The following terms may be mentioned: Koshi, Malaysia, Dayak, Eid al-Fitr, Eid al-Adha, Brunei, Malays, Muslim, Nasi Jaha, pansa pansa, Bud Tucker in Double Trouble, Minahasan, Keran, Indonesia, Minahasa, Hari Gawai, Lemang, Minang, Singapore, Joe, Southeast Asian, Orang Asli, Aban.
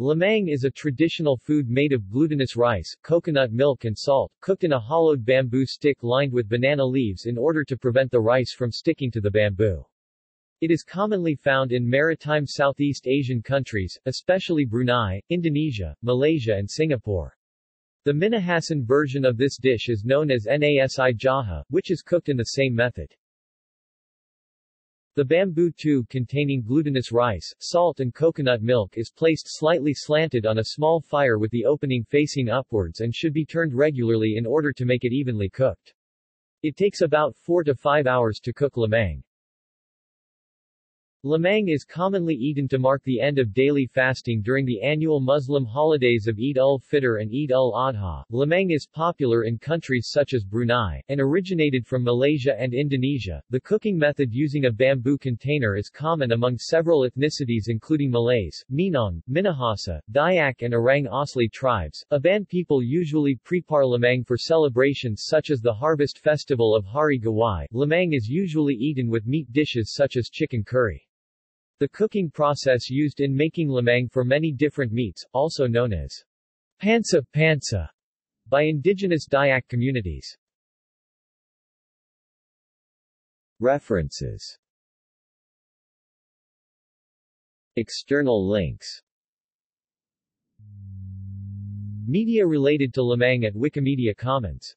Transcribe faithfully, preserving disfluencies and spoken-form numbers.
Lemang is a traditional food made of glutinous rice, coconut milk and salt, cooked in a hollowed bamboo stick lined with banana leaves in order to prevent the rice from sticking to the bamboo. It is commonly found in maritime Southeast Asian countries, especially Brunei, Indonesia, Malaysia and Singapore. The Minahasan version of this dish is known as Nasi Jaha, which is cooked in the same method. The bamboo tube containing glutinous rice, salt and coconut milk is placed slightly slanted on a small fire with the opening facing upwards and should be turned regularly in order to make it evenly cooked. It takes about four to five hours to cook lemang. Lemang is commonly eaten to mark the end of daily fasting during the annual Muslim holidays of Eid al-Fitr and Eid al-Adha. Lemang is popular in countries such as Brunei, and originated from Malaysia and Indonesia. The cooking method using a bamboo container is common among several ethnicities including Malays, Minang, Minahasa, Dayak and Orang Asli tribes. Aban people usually prepare lemang for celebrations such as the harvest festival of Hari Gawai. Lemang is usually eaten with meat dishes such as chicken curry. The cooking process used in making lemang for many different meats, also known as pansa pansa, by indigenous Dayak communities. References. External links. Media related to lemang at Wikimedia Commons.